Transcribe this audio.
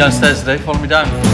downstairs today, follow me down.